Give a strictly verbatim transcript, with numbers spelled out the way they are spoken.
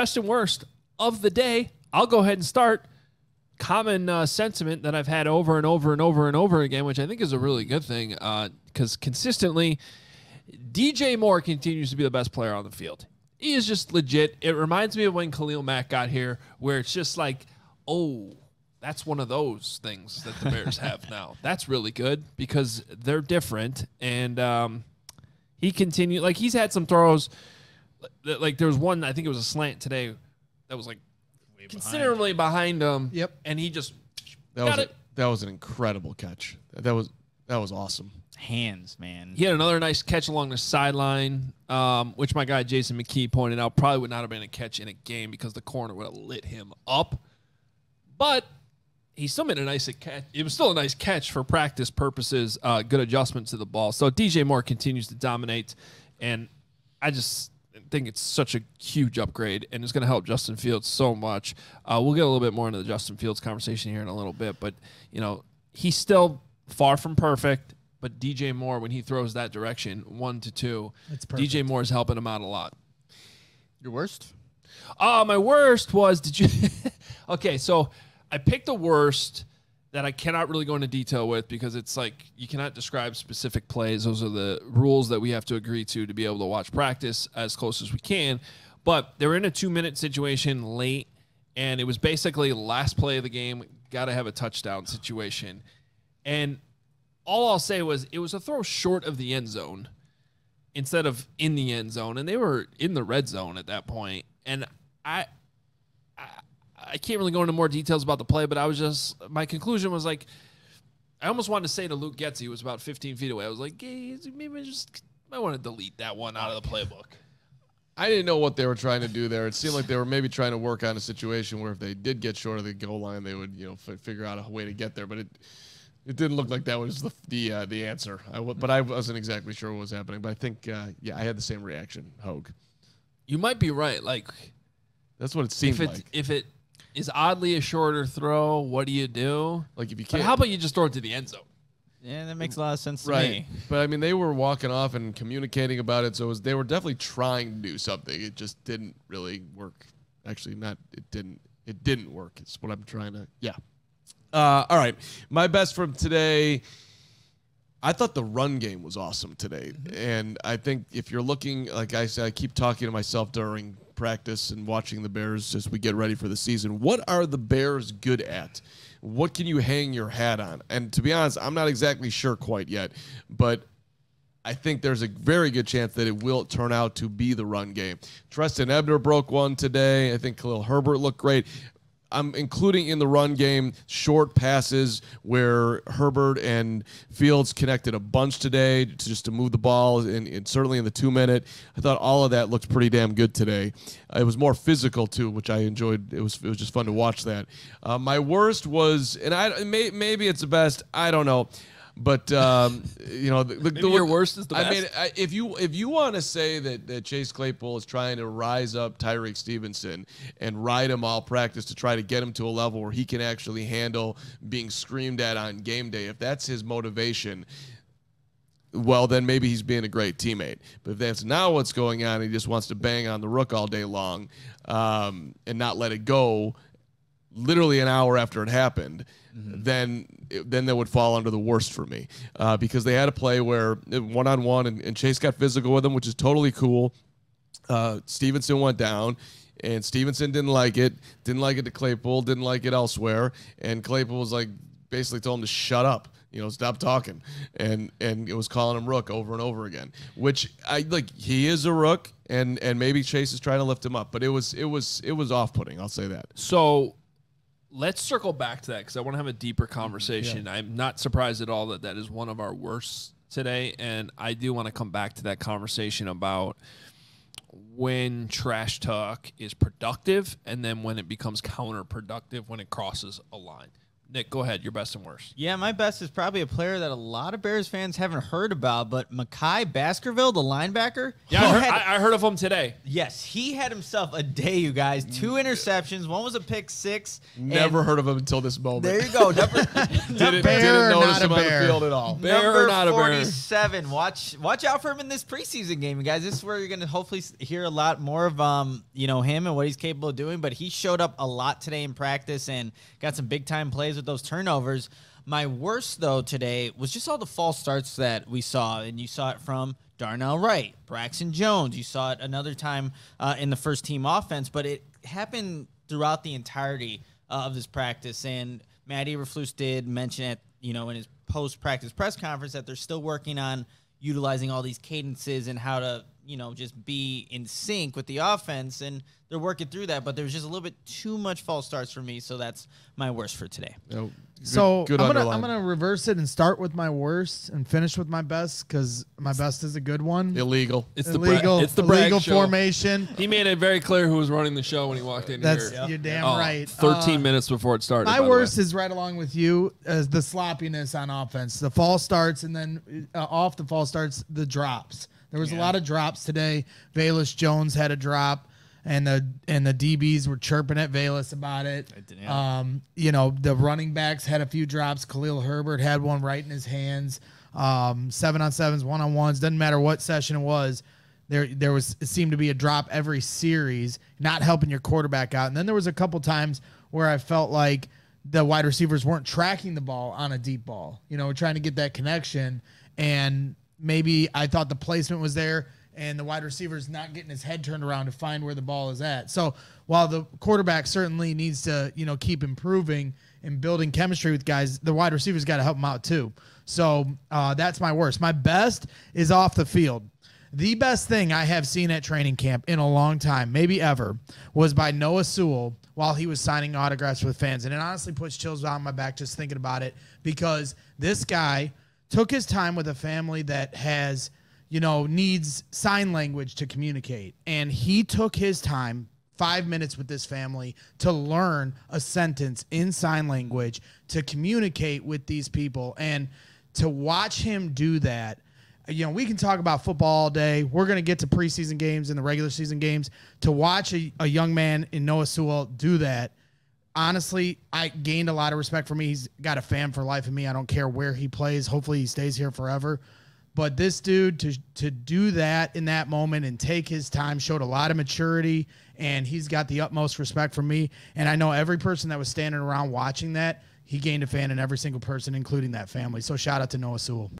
best and worst of the day. I'll go ahead and start. Common uh, sentiment that I've had over and over and over and over again, which I think is a really good thing, because uh, consistently, D J Moore continues to be the best player on the field. He is just legit. It reminds me of when Khalil Mack got here, where it's just like, oh, that's one of those things that the Bears have now. That's really good because they're different. And um, he continued, like, he's had some throws. That, like, there was one, I think it was a slant today, that was like Way considerably behind. behind him. Yep. And he just that got was it. A, that was an incredible catch. That was that was awesome. Hands, man. He had another nice catch along the sideline, um, which my guy Jason McKee pointed out probably would not have been a catch in a game because the corner would have lit him up. But he still made a nice catch. It was still a nice catch for practice purposes. Uh, good adjustment to the ball. So D J Moore continues to dominate, and I just think it's such a huge upgrade, and it's going to help Justin Fields so much. Uh, we'll get a little bit more into the Justin Fields conversation here in a little bit, but you know he's still far from perfect. But D J Moore, when he throws that direction, one to two, D J Moore is helping him out a lot. Your worst? Uh, my worst was did you? Okay, so I picked the worst that I cannot really go into detail with because it's like you cannot describe specific plays. Those are the rules that we have to agree to to be able to watch practice as close as we can. But they were in a two-minute situation late, and it was basically last play of the game, got to have a touchdown situation. And all I'll say was it was a throw short of the end zone instead of in the end zone, and they were in the red zone at that point. And I... I I can't really go into more details about the play, but I was just, my conclusion was like, I almost wanted to say to Luke Getsy, who was about fifteen feet away, I was like, hey, maybe I just, I want to delete that one out of the playbook. I didn't know what they were trying to do there. It seemed like they were maybe trying to work on a situation where if they did get short of the goal line, they would, you know, f figure out a way to get there. But it, it didn't look like that was the the, uh, the answer. I w but I wasn't exactly sure what was happening. But I think, uh, yeah, I had the same reaction, Hogue. You might be right. Like, that's what it seemed if it, like. If it is oddly a shorter throw, what do you do? Like if you can't, but how about you just throw it to the end zone? Yeah, that makes a lot of sense to right. me. But I mean, they were walking off and communicating about it, so it was, they were definitely trying to do something. It just didn't really work. Actually, not it didn't. It didn't work. It's what I'm trying to. Yeah. Uh, all right, my best from today. I thought the run game was awesome today, and I think if you're looking, like I said, I keep talking to myself during practice and watching the Bears as we get ready for the season. What are the Bears good at? What can you hang your hat on? And to be honest, I'm not exactly sure quite yet, but I think there's a very good chance that it will turn out to be the run game. Tristan Ebner broke one today. I think Khalil Herbert looked great. I'm including in the run game short passes where Herbert and Fields connected a bunch today to just to move the ball, and, and certainly in the two-minute. I thought all of that looked pretty damn good today. It was more physical, too, which I enjoyed. It was it was just fun to watch that. Uh, my worst was, and I may, maybe it's the best, I don't know. But um, you know, the, the, the your worst is the best. I mean, I, if you if you want to say that, that Chase Claypool is trying to rise up Tyreek Stevenson and ride him all practice to try to get him to a level where he can actually handle being screamed at on game day, if that's his motivation, well, then maybe he's being a great teammate. But if that's not what's going on, he just wants to bang on the rook all day long um, and not let it go. Literally an hour after it happened, mm-hmm. then then that would fall under the worst for me uh, because they had a play where one on one and, and Chase got physical with him, which is totally cool. Uh, Stevenson went down, and Stevenson didn't like it. Didn't like it to Claypool. Didn't like it elsewhere. And Claypool was like basically told him to shut up. You know, stop talking, and and it was calling him rook over and over again. Which I like. He is a rook, and and maybe Chase is trying to lift him up, but it was it was it was off putting. I'll say that. So. Let's circle back to that because I want to have a deeper conversation. Yeah. I'm not surprised at all that that is one of our worst today, and I do want to come back to that conversation about when trash talk is productive and then when it becomes counterproductive when it crosses a line. Nick, go ahead. Your best and worst. Yeah, my best is probably a player that a lot of Bears fans haven't heard about, but Makai Baskerville, the linebacker. Yeah, I heard, had, I, I heard of him today. Yes, he had himself a day, you guys. Two interceptions. One was a pick six. Never heard of him until this moment. There you go. Number, didn't, bear didn't notice not him bear. on the field at all. Bear Number or not forty-seven. A bear. Watch, watch out for him in this preseason game, you guys. This is where you're going to hopefully hear a lot more of um, you know, him and what he's capable of doing, but he showed up a lot today in practice and got some big-time plays with those turnovers. My worst, though, today was just all the false starts that we saw, and you saw it from Darnell Wright, Braxton Jones. You saw it another time uh, in the first-team offense, but it happened throughout the entirety uh, of this practice, and Matt Eberflus did mention it, you know, in his post-practice press conference that they're still working on utilizing all these cadences and how to, you know, just be in sync with the offense, and they're working through that, but there's just a little bit too much false starts for me, so that's my worst for today. Oh, good, so good I'm going to reverse it and start with my worst and finish with my best, because my best is a good one. Illegal. It's illegal, the it's the illegal formation. He made it very clear who was running the show when he walked in that's, here. That's, you're damn oh, right. thirteen uh, minutes before it started. My worst is right along with you, as the sloppiness on offense, the false starts, and then uh, off the false starts, the drops. There was yeah. a lot of drops today. Velus Jones had a drop, and the and the D Bs were chirping at Velus about it. I didn't um, you know, the running backs had a few drops. Khalil Herbert had one right in his hands. Um, seven on sevens, one on ones. Doesn't matter what session it was. There there was it seemed to be a drop every series, not helping your quarterback out. And then there was a couple times where I felt like the wide receivers weren't tracking the ball on a deep ball. You know, we're trying to get that connection, and maybe I thought the placement was there and the wide receiver's not getting his head turned around to find where the ball is at. So while the quarterback certainly needs to, you know, keep improving and building chemistry with guys, the wide receiver's got to help him out too. So uh, that's my worst. My best is off the field. The best thing I have seen at training camp in a long time, maybe ever, was by Noah Sewell while he was signing autographs with fans. And it honestly puts chills down my back just thinking about it, because this guy took his time with a family that has, you know, needs sign language to communicate. And he took his time, five minutes with this family, to learn a sentence in sign language to communicate with these people. And to watch him do that, you know, we can talk about football all day. We're going to get to preseason games and the regular season games. To watch a, a young man in Noah Sewell do that, honestly, I gained a lot of respect for me. He's got a fan for life in me. I don't care where he plays. Hopefully he stays here forever. But this dude, to to do that in that moment and take his time, showed a lot of maturity, and he's got the utmost respect for me. And I know every person that was standing around watching that, he gained a fan in every single person, including that family. So shout out to Noah Sewell.